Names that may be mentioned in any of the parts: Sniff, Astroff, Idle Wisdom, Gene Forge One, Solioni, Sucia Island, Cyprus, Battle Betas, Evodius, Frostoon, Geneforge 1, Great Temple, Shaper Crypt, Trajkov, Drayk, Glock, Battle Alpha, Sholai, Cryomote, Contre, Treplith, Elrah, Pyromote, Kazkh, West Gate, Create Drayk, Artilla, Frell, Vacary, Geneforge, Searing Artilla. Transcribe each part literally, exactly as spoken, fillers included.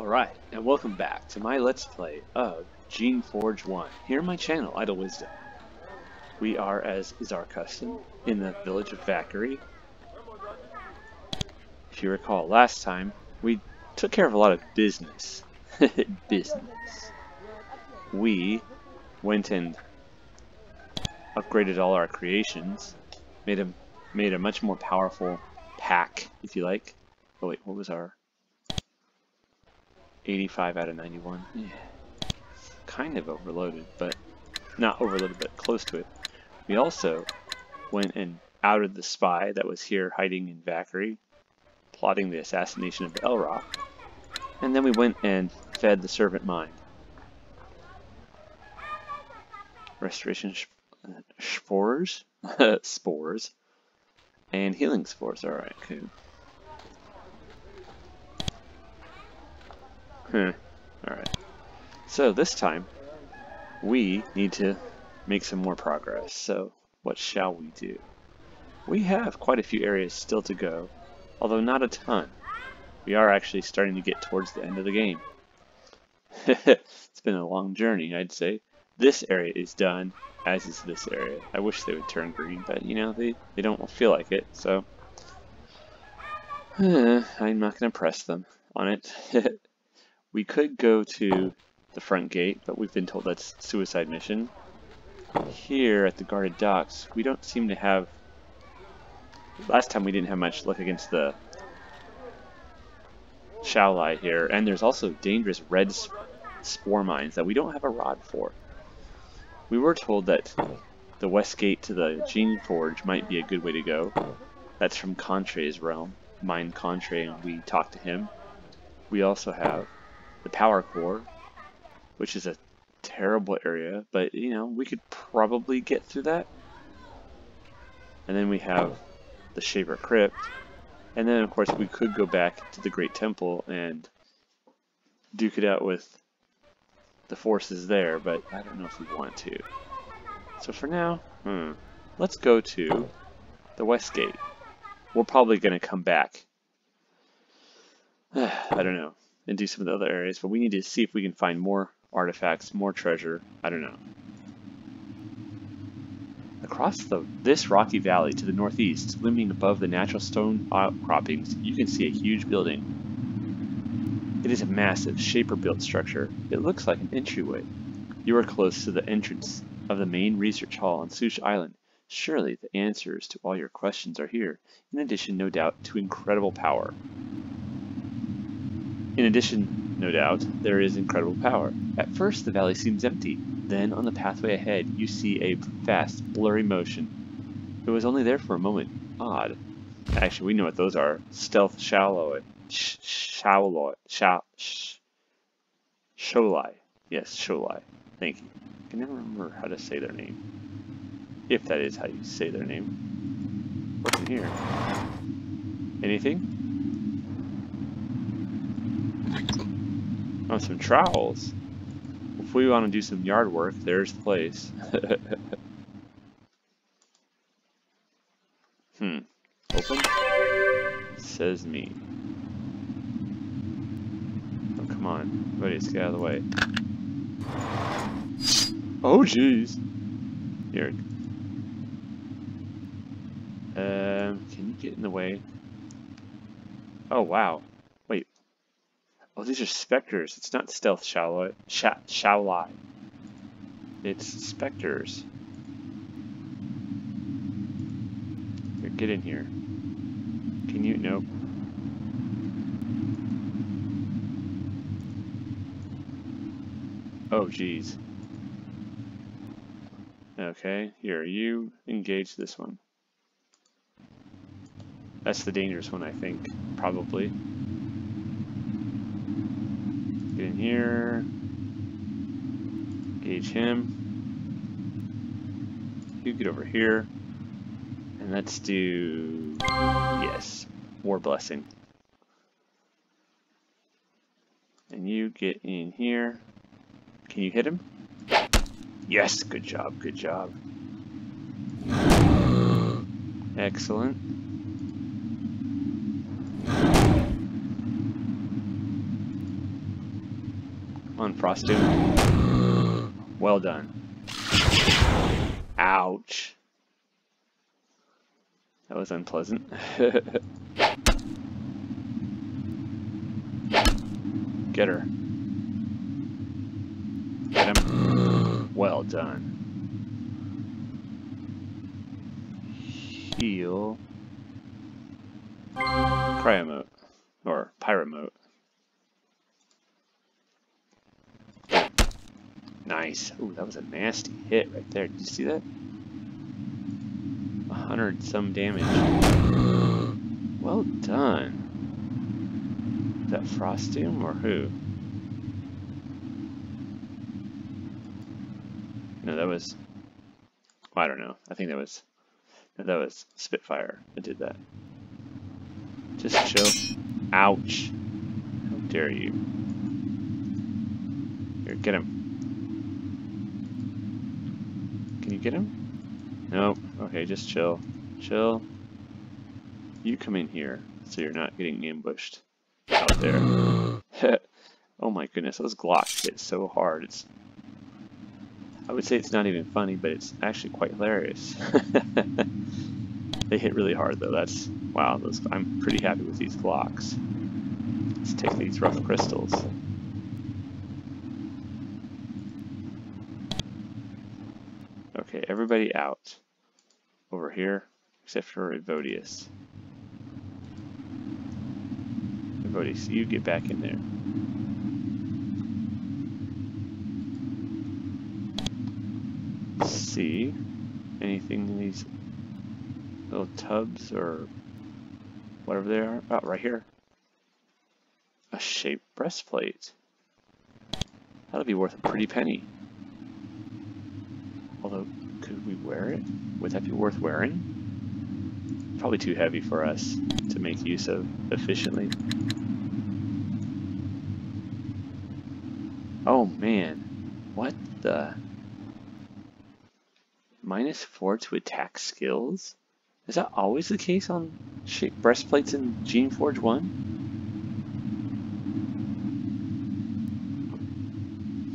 Alright, and welcome back to my Let's Play of Gene Forge One, here on my channel, Idle Wisdom. We are, as is our custom, in the village of Vacary. If you recall, last time, we took care of a lot of business. business. We went and upgraded all our creations, made a, made a much more powerful pack, if you like. Oh wait, what was our... eighty-five out of ninety-one. Yeah. Kind of overloaded, but not overloaded, but close to it. We also went and outed the spy that was here hiding in Vacary, plotting the assassination of Elrah, and then we went and fed the servant mind. Restoration sh uh, spores? Spores. And healing spores. Alright, cool. Huh. Alright. So this time, we need to make some more progress. So what shall we do? We have quite a few areas still to go, although not a ton. We are actually starting to get towards the end of the game. It's been a long journey, I'd say. This area is done, as is this area. I wish they would turn green, but you know, they, they don't feel like it, so... I'm not going to press them on it. We could go to the front gate, but we've been told that's suicide mission. Here at the guarded docks, we don't seem to have... Last time we didn't have much luck against the Sholai here, and there's also dangerous red sp spore mines that we don't have a rod for. We were told that the West Gate to the Gene Forge might be a good way to go. That's from Contre's realm, mine Contre, and we talked to him. We also have the power core, which is a terrible area, but you know, we could probably get through that. And then we have the Shaper Crypt, and then of course we could go back to the Great Temple and duke it out with the forces there, but I don't know if we want to. So for now, hmm, let's go to the West Gate. We're probably going to come back, I don't know, and do some of the other areas, but we need to see if we can find more artifacts, more treasure, I don't know. Across the, this rocky valley to the northeast, looming above the natural stone outcroppings, you can see a huge building. It is a massive, shaper-built structure. It looks like an entryway. You are close to the entrance of the main research hall on Sucia Island. Surely the answers to all your questions are here, in addition, no doubt, to incredible power. In addition, no doubt, there is incredible power. At first, the valley seems empty. Then, on the pathway ahead, you see a fast, blurry motion. It was only there for a moment. Odd. Actually, we know what those are. Stealth Sholai. Sholai. Sholai. Yes, Sholai. Thank you. I can never remember how to say their name. If that is how you say their name. What's in here? Anything? On some trowels. If we want to do some yard work, there's the place. hmm. Open. Says me. Oh, come on. Everybody, just get out of the way. Oh, jeez. Here. Um, can you get in the way? Oh, wow. Oh, these are specters. It's not stealth Sholai. Sholai. It's specters. Here, get in here. Can you? Nope. Oh, geez. Okay, here, you engage this one. That's the dangerous one, I think. Probably. In here, engage him. You get over here, and let's do, yes, War Blessing. And you get in here. Can you hit him? Yes, good job, good job. Excellent. on Frostoon. Well done. Ouch. That was unpleasant. Get her. Get him. Well done. Heal. Cryomote. Or Pyromote. Nice. Ooh, that was a nasty hit right there. Did you see that? A hundred some damage. Well done. Is that Frostoom or who? No, that was... Well, I don't know. I think that was... No, that was Spitfire that did that. Just chill. Ouch. How dare you. Here, get him. Can you get him? Nope. Okay, just chill. Chill. You come in here so you're not getting ambushed out there. Oh my goodness, those Glocks hit so hard. It's... I would say it's not even funny, but it's actually quite hilarious. They hit really hard though. That's wow. Those, I'm pretty happy with these Glocks. Let's take these rough crystals. Okay, everybody out over here except for Evodius. Evodius, you get back in there. See anything in these little tubs or whatever they are? Oh, right here. A shaped breastplate. That'll be worth a pretty penny. Although, could we wear it? Would that be worth wearing? Probably too heavy for us to make use of efficiently. Oh man, what the... Minus four to attack skills? Is that always the case on shaped breastplates in Gene Forge One?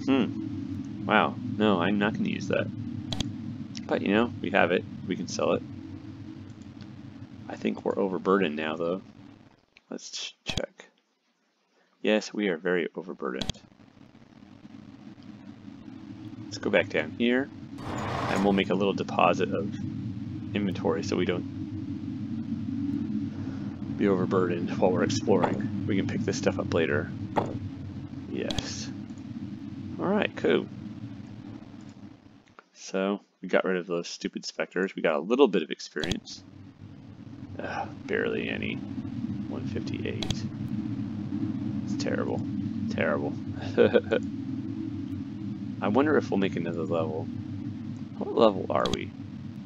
Hmm. Wow. No, I'm not going to use that. But you know, we have it. We can sell it. I think we're overburdened now, though. Let's check. Yes, we are very overburdened. Let's go back down here. And we'll make a little deposit of inventory so we don't be overburdened while we're exploring. We can pick this stuff up later. Yes. Alright, cool. So, we got rid of those stupid specters. We got a little bit of experience. Ugh, barely any. one fifty-eight. It's terrible. Terrible. I wonder if we'll make another level. What level are we?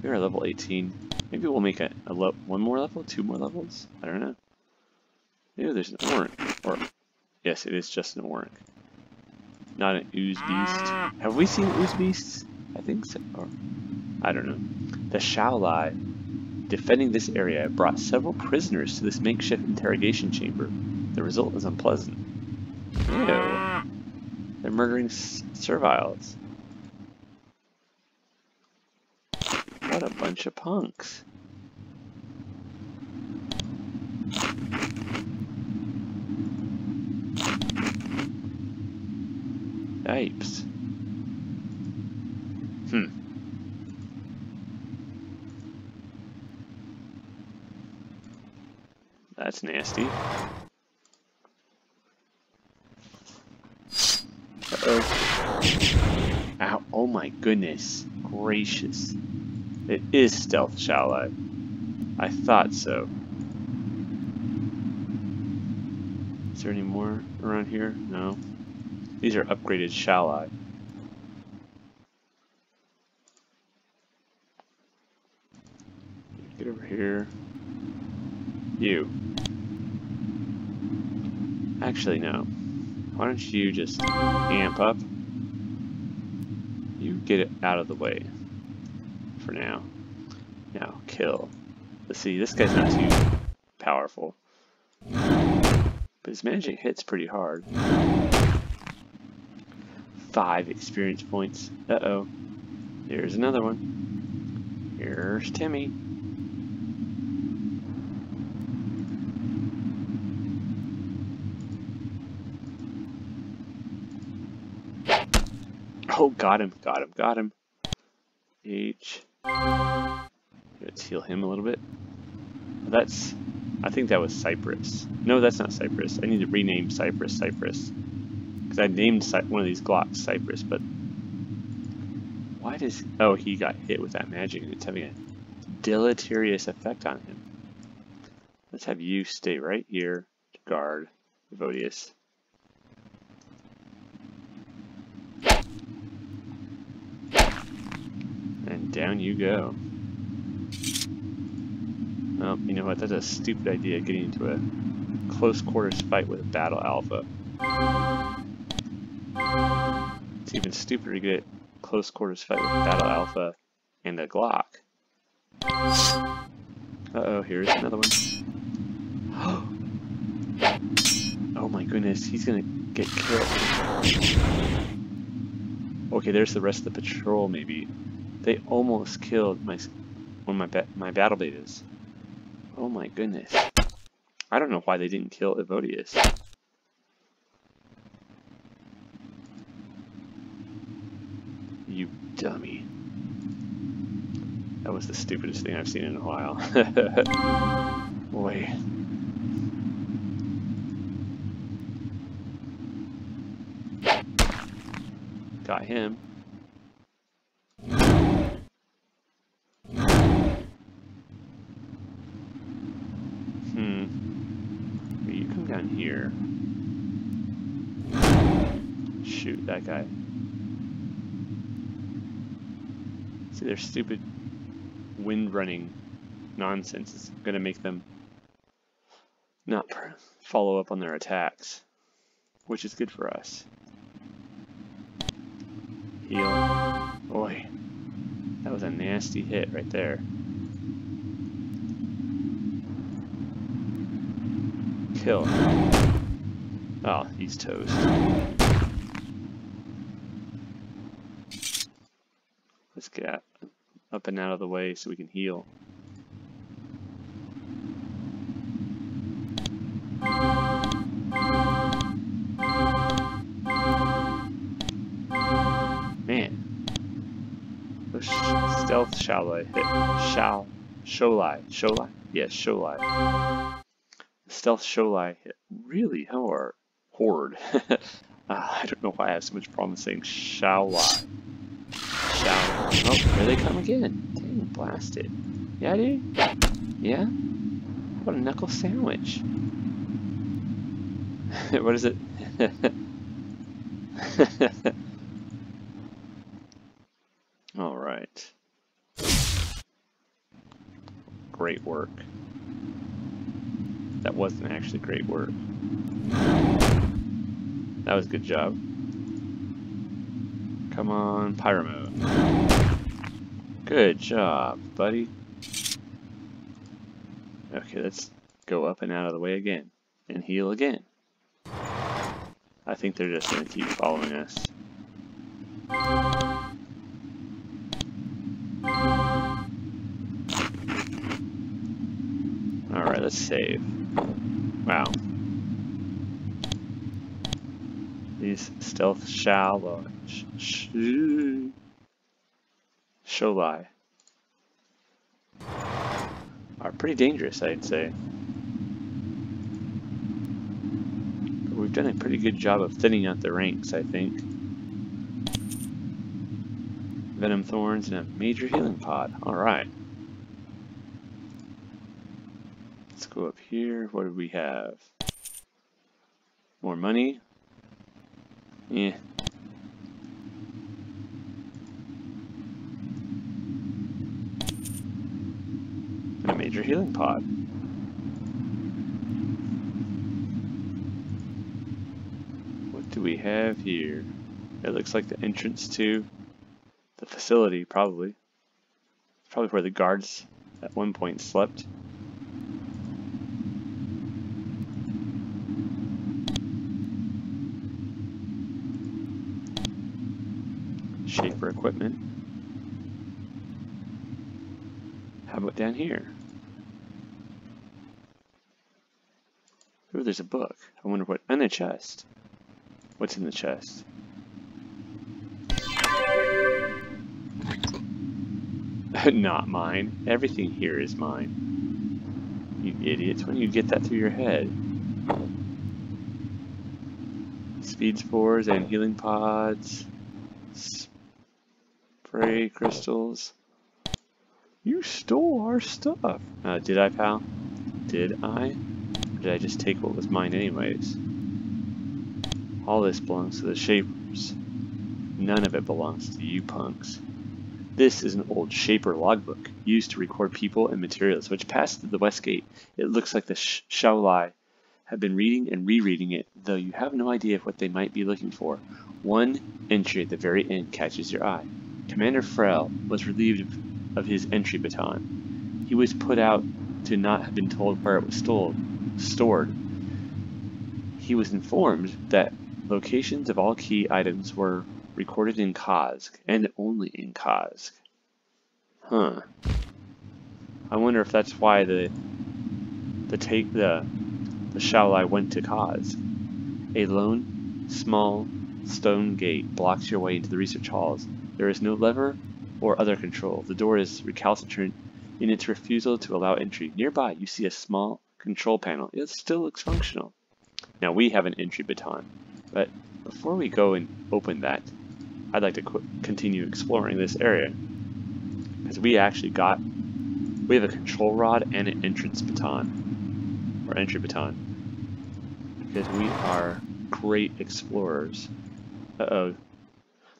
We are level eighteen. Maybe we'll make a, a le one more level, two more levels. I don't know. Maybe there's an Ornk. Or yes, it is just an Ornk, not an ooze beast. Have we seen ooze beasts? I think so. Or, I don't know. The Sholai defending this area brought several prisoners to this makeshift interrogation chamber. The result is unpleasant. Ew. They're murdering s serviles. What a bunch of punks. Yipes. Hmm. That's nasty. Uh-oh. Ow, oh my goodness gracious. It is stealth, shall I? I thought so. Is there any more around here? No. These are upgraded, shall I? Get over here. You. Actually, no. Why don't you just amp up? You get it out of the way. For now. Now, kill. Let's see, this guy's not too powerful. But his magic hits pretty hard. five experience points. Uh-oh. There's another one. Here's Timmy. Oh, got him, got him, got him. H. Let's heal him a little bit. That's, I think that was Cyprus. No, that's not Cyprus. I need to rename Cyprus Cyprus. Because I named one of these Glocks Cyprus, but why does, oh, he got hit with that magic and it's having a deleterious effect on him. Let's have you stay right here to guard Evodius. And down you go. Oh, you know what, that's a stupid idea, getting into a close quarters fight with a Battle Alpha. It's even stupider to get a close quarters fight with a Battle Alpha and a Glock. Uh-oh, here's another one. Oh my goodness, he's gonna get killed. Okay, there's the rest of the patrol, maybe. They almost killed my one of my, ba my Battle Betas. Oh my goodness. I don't know why they didn't kill Evodius. You dummy. That was the stupidest thing I've seen in a while. Boy. Got him. Here. Shoot, that guy. See, their stupid wind running nonsense is going to make them not follow up on their attacks, which is good for us. Heal. Boy, that was a nasty hit right there. Kill. Oh, he's toast. Let's get up and out of the way so we can heal. Man. Those sh stealth Sholai hit. Shall. Sholai. Sholai? Yes, Sholai. Stealth Sholai hit really hard. Horde. uh, I don't know why I have so much problem saying Sholai. Sholai. Oh, here they come again. Dang, blasted. Yeah, dude? Yeah? How about a knuckle sandwich? What is it? Alright. Great work. That wasn't actually great work. That was a good job. Come on, pyro mode. Good job, buddy. Okay, let's go up and out of the way again. And heal again. I think they're just going to keep following us. Alright, let's save. Wow. These stealth shallow sh sh Sholai are pretty dangerous, I'd say. But we've done a pretty good job of thinning out the ranks, I think. Venom Thorns and a major healing pod. Alright. Let's go up here. What do we have? More money? Yeah. And a major healing pod. What do we have here? It looks like the entrance to the facility, probably. It's probably where the guards at one point slept. Shaper equipment. How about down here? Oh, there's a book. I wonder what in the chest. What's in the chest? Not mine. Everything here is mine. You idiots, when do you get that through your head? Speed spores and healing pods. Spray crystals. You stole our stuff. Uh, did I, pal? Did I? Or did I just take what was mine anyways? All this belongs to the Shapers. None of it belongs to you punks. This is an old Shaper logbook, used to record people and materials, which passed through the West Gate. It looks like the Sholai have been reading and rereading it, though you have no idea of what they might be looking for. One entry at the very end catches your eye. Commander Frell was relieved of his entry baton. He was put out to not have been told where it was stole, stored. He was informed that locations of all key items were recorded in Kazkh, and only in Kazkh. Huh. I wonder if that's why the the take the the Sholai went to Kazkh. A lone, small stone gate blocks your way into the research halls. There is no lever or other control. The door is recalcitrant in its refusal to allow entry. Nearby, you see a small control panel. It still looks functional. Now we have an entry baton, but before we go and open that, I'd like to qu continue exploring this area, because we actually got, we have a control rod and an entrance baton, or entry baton, because we are great explorers. Uh-oh.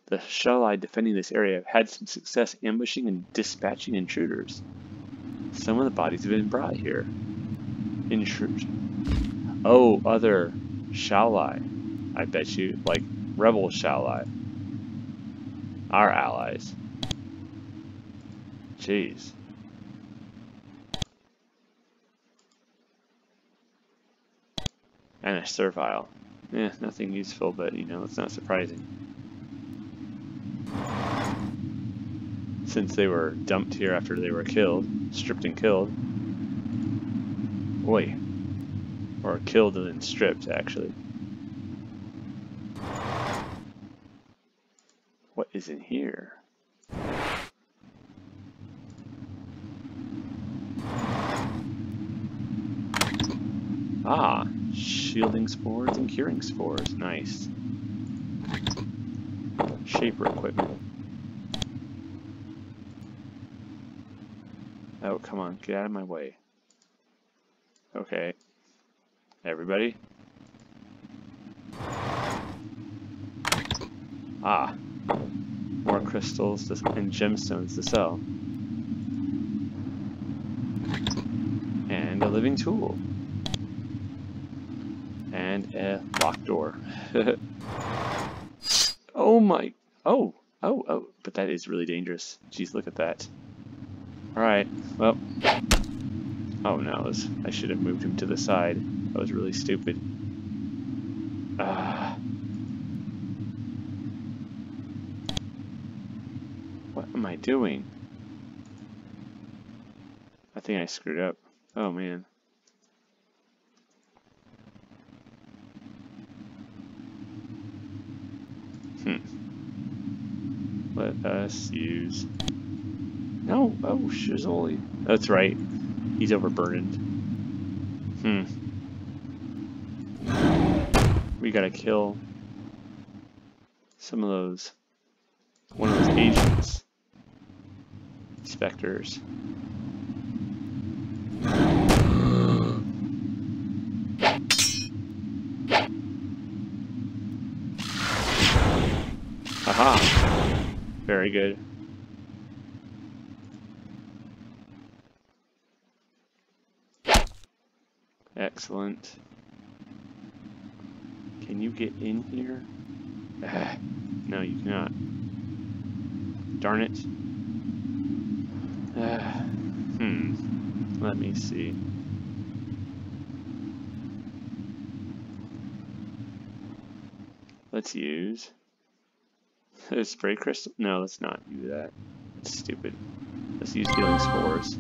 The Sholai defending this area have had some success ambushing and dispatching intruders. Some of the bodies have been brought here. Intrusion. Oh, other Sholai. I bet you, like, rebel Sholai. Our allies. Jeez. And a servile. Eh, nothing useful, but, you know, it's not surprising. Since they were dumped here after they were killed, stripped and killed. Boy. Or killed and then stripped, actually. What is in here? Ah, shielding spores and curing spores. Nice. Shaper equipment. Oh, come on, get out of my way. Okay. Everybody? Ah. More crystals and gemstones to sell. And a living tool. And a locked door. Oh my... Oh! Oh, oh! But that is really dangerous. Jeez, look at that. Alright, well... Oh no, I, was, I should have moved him to the side. That was really stupid. Ah... Uh, What am I doing? I think I screwed up. Oh man. Hmm. Let us use... No! Oh, shizzoli. That's right. He's overburdened. Hmm. We gotta kill some of those... One of those agents. Specters. Aha! Very good. Excellent. Can you get in here? No, you cannot. Darn it. Uh, hmm. Let me see. Let's use... a spray crystal? No, let's not do that. That's stupid. Let's use healing spores.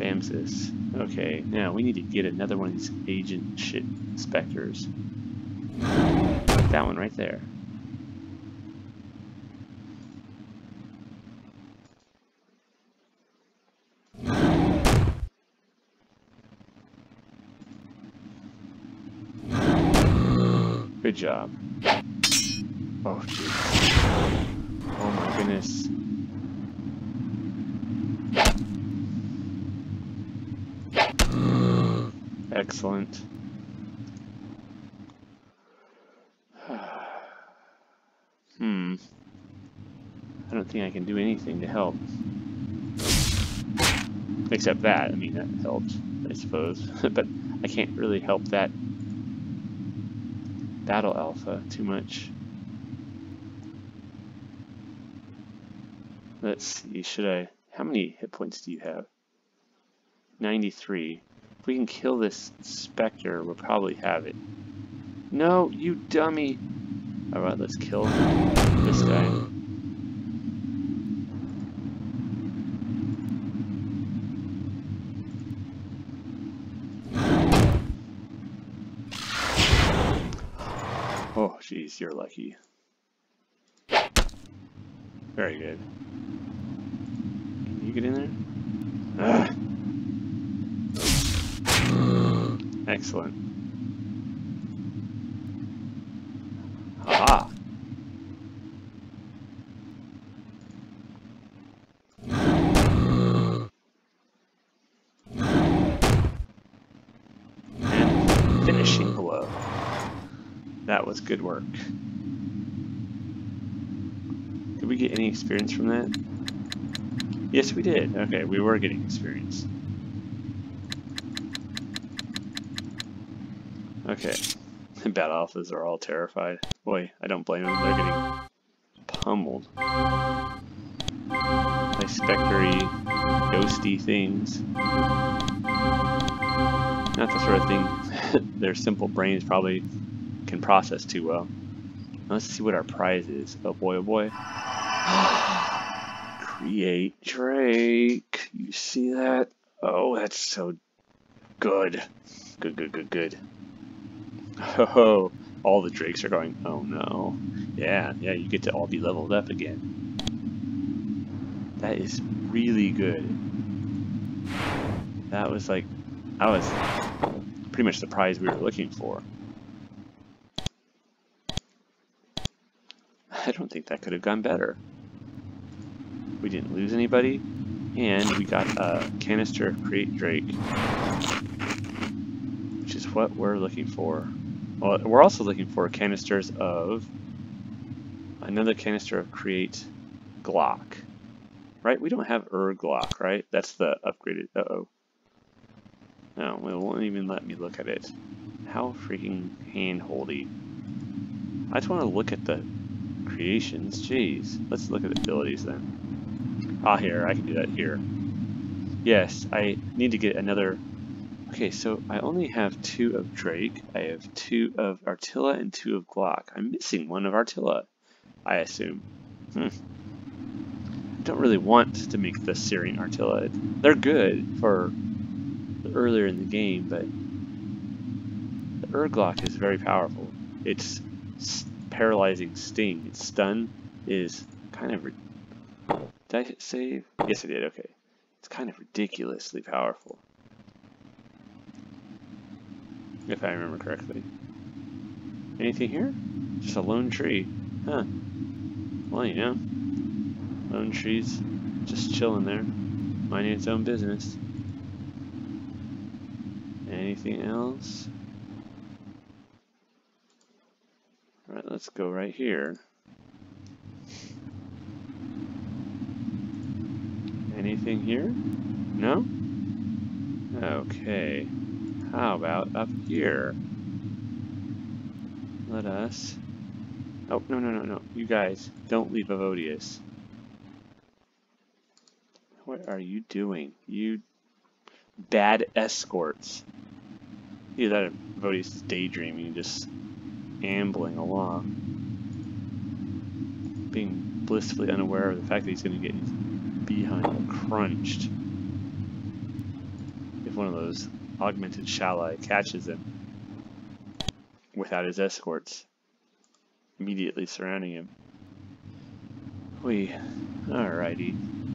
Bamsis. Okay, now we need to get another one of these agent shit specters. Like that one right there. Good job. Oh, jeez. Oh my goodness. Excellent. Hmm. I don't think I can do anything to help. Except that. I mean, that helped, I suppose. But I can't really help that Battle Alpha too much. Let's see, should I... How many hit points do you have? ninety-three. If we can kill this Spectre, we'll probably have it. No, you dummy! Alright, let's kill this guy. Oh, jeez, you're lucky. Very good. Can you get in there? Ugh. Excellent. Aha! And finishing blow. That was good work. Did we get any experience from that? Yes, we did. Okay, we were getting experience. Okay, the Bad Alphas are all terrified. Boy, I don't blame them, they're getting pummeled by spectery, ghosty things. Not the sort of thing their simple brains probably can process too well. Now let's see what our prize is. Oh boy, oh boy. Create Drayk. You see that? Oh, that's so good. Good, good, good, good. Oh, all the Drakes are going, oh no. Yeah, yeah, you get to all be leveled up again. That is really good. That was like, that was pretty much the prize we were looking for. I don't think that could have gone better. We didn't lose anybody, and we got a canister of Create Drayk, which is what we're looking for. Well, we're also looking for canisters of another canister of Create Glock, right? We don't have Urglock, right? That's the upgraded. Uh oh. No, it won't even let me look at it. How freaking handholdy! I just want to look at the creations. Jeez, let's look at the abilities then. Ah, here I can do that here. Yes, I need to get another. Okay, so I only have two of Drayk, I have two of Artilla and two of Glock. I'm missing one of Artilla, I assume. Hmm. I don't really want to make the Searing Artilla. They're good for earlier in the game, but the Urglock is very powerful. Its paralyzing sting, its stun is kind of... Did I hit save? Yes, I did, okay. It's kind of ridiculously powerful, if I remember correctly. Anything here? Just a lone tree. Huh. Well, you know. Lone trees. Just chilling there. Minding its own business. Anything else? Alright, let's go right here. Anything here? No? Okay. How about up here? Let us... Oh, no, no, no, no. You guys, don't leave Evodius. What are you doing? You bad escorts. Either that or Evodius is daydreaming, just ambling along. being blissfully unaware of the fact that he's going to get his behind crunched if one of those augmented Sholai catches him without his escorts immediately surrounding him. We, alrighty,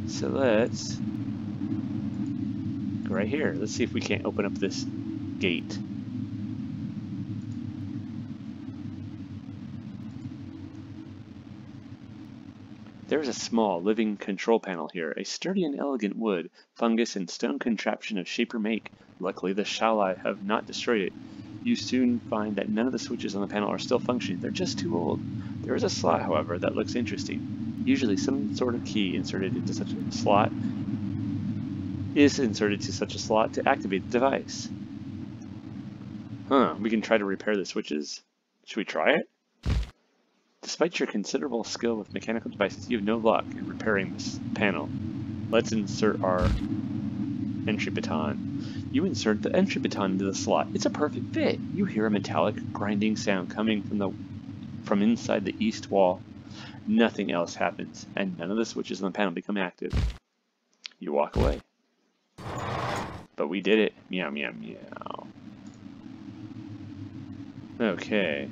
so let's go right here. Let's see if we can't open up this gate. There is a small, living control panel here, a sturdy and elegant wood, fungus, and stone contraption of Shaper make. Luckily, the Sholai have not destroyed it. You soon find that none of the switches on the panel are still functioning. They're just too old. There is a slot, however, that looks interesting. Usually, some sort of key inserted into such a slot is inserted to such a slot to activate the device. Huh, we can try to repair the switches. Should we try it? Despite your considerable skill with mechanical devices, you have no luck in repairing this panel. Let's insert our entry baton. You insert the entry baton into the slot. It's a perfect fit. You hear a metallic grinding sound coming from the from inside the east wall. Nothing else happens, and none of the switches on the panel become active. You walk away. But we did it. Meow, meow, meow. Okay.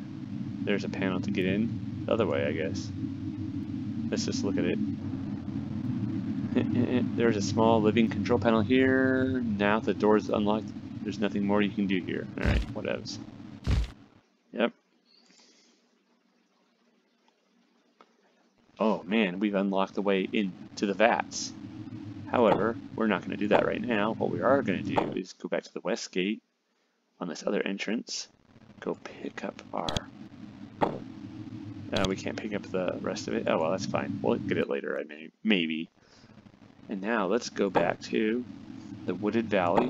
There's a panel to get in. The other way, I guess. Let's just look at it. There's a small living control panel here. Now the door's unlocked. There's nothing more you can do here. Alright, whatevs. Yep. Oh man, we've unlocked the way into the vats. However, we're not going to do that right now. What we are going to do is go back to the West Gate on this other entrance. Go pick up our... Uh, we can't pick up the rest of it. Oh, well, that's fine. We'll get it later, I may, maybe. And now let's go back to the Wooded Valley,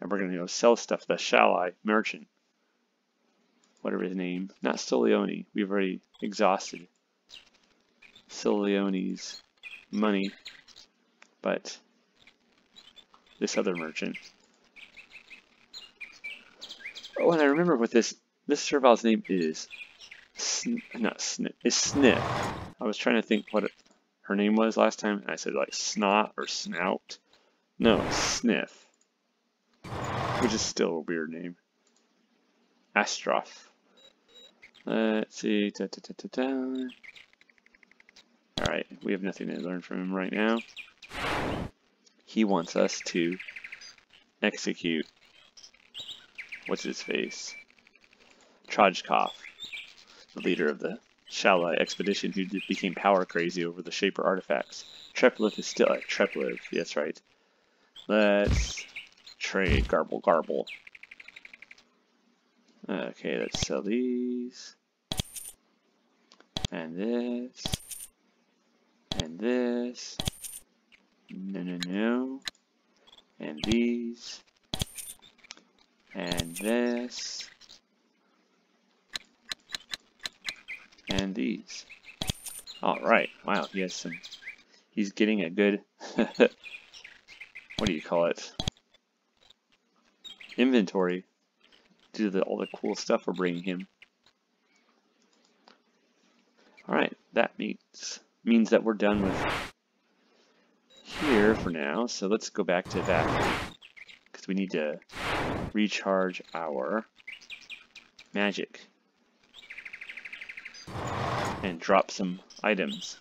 and we're going to go sell stuff to the Sholai merchant. Whatever his name. Not Solioni. We've already exhausted Solioni's money, but this other merchant. Oh, and I remember what this, this servile's name is. Sn not Sniff, it's Sniff. I was trying to think what it, her name was last time, and I said like Snot or Snout. No, Sniff. Which is still a weird name. Astroff. Let's see. Alright, we have nothing to learn from him right now. He wants us to execute. What's his face? Trajkov. The leader of the Sholai expedition who became power crazy over the Shaper artifacts. Treplith is still at Treplith. That's right. Let's trade. Garble, garble. Okay, let's sell these. And this. And this. No, no, no. And these. And this. And these. Alright, wow, he has some... He's getting a good... what do you call it? Inventory. Due to the, all the cool stuff we're bringing him. Alright, that means, means that we're done with here for now. So let's go back to that. Because we need to recharge our magic. And drop some items.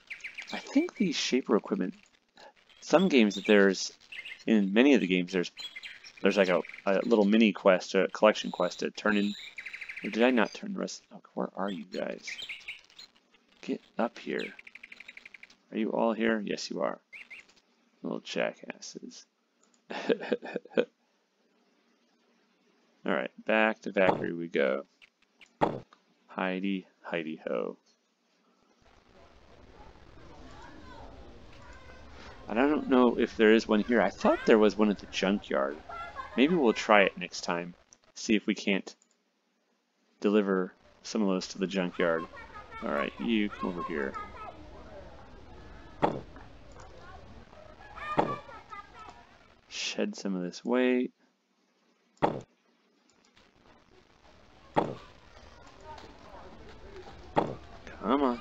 I think the Shaper equipment, some games that there's, in many of the games there's there's like a, a little mini quest, a collection quest to turn in, or did I not turn the rest, oh, where are you guys? Get up here. Are you all here? Yes you are. Little jackasses. Alright, back to Vacary we go. Heidi, Heidi ho. I don't know if there is one here. I thought there was one at the junkyard. Maybe we'll try it next time. See if we can't deliver some of those to the junkyard. Alright, you come over here. Shed some of this weight. Come on.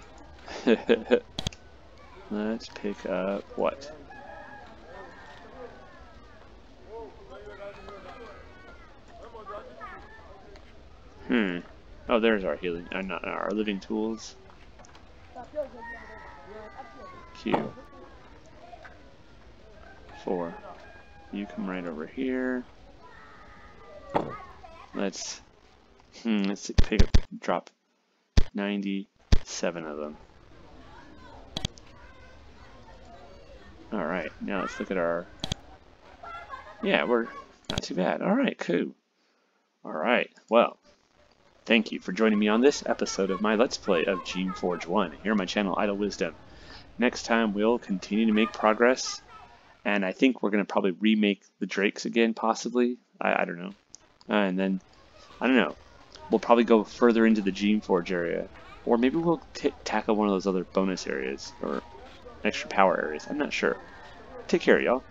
Let's pick up what? Hmm. Oh, there's our healing, uh, not our living tools. Q. Four. You come right over here. Let's, hmm, let's pick up, drop ninety-seven of them. All right, now let's look at our, yeah, we're not too bad. All right, cool. All right, well, thank you for joining me on this episode of my Let's Play of Gene Forge One here on my channel, Idle Wisdom. Next time, we'll continue to make progress, and I think we're going to probably remake the Drakes again, possibly. I, I don't know. Uh, and then, I don't know, we'll probably go further into the Geneforge area, or maybe we'll t tackle one of those other bonus areas, or extra power areas, I'm not sure. Take care, y'all.